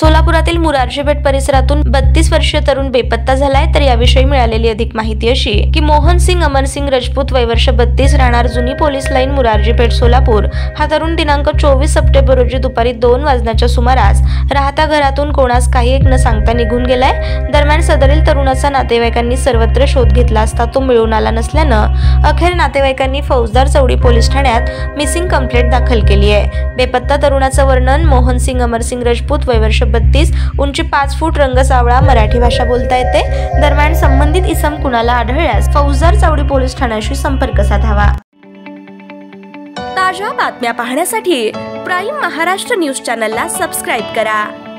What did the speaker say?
सोलापुरातील मुरारशेपेठ परिसरातून 32 वर्षीय तरुण बेपत्ता झालाय। तर याविषयी मिळालेली अधिक माहिती अशी की मोहन सिंग अमर सिंग राजपूत वय वर्ष 32 राहणार जुनी पोलीस लाईन मुरारशेपेठ सोलापूर हा तरुण दिनांक 24 सप्टेंबर रोजी दुपारी 2 वाजण्याच्या सुमारास राहता घरातून कोणास काही एक न सांगता निघून गेलाय। दरम्यान सदरील तरुणाचा नातेवाईकांनी सर्वत्र शोध घेतला असता तो मिळून आला नसल्यानं अखेर नातेवाईकांनी फौजदार चौडी पोलीस ठाण्यात मिसिंग कंप्लेंट दाखल केली आहे। बेपत्ता तरुणाचं वर्णन मोहन सिंग अमर सिंग राजपूत वय वर्ष 32 उंची 5 फूट रंग सावळा मराठी भाषा बोलता येते। दरम्यान संबंधित इसम कुणाला आढळल्यास फौजदार चौडी पोलीस ठाण्याशी संपर्क साधावा। ताज्या बातम्या पाहण्यासाठी प्राइम महाराष्ट्र न्यूज चॅनलला सबस्क्राइब करा।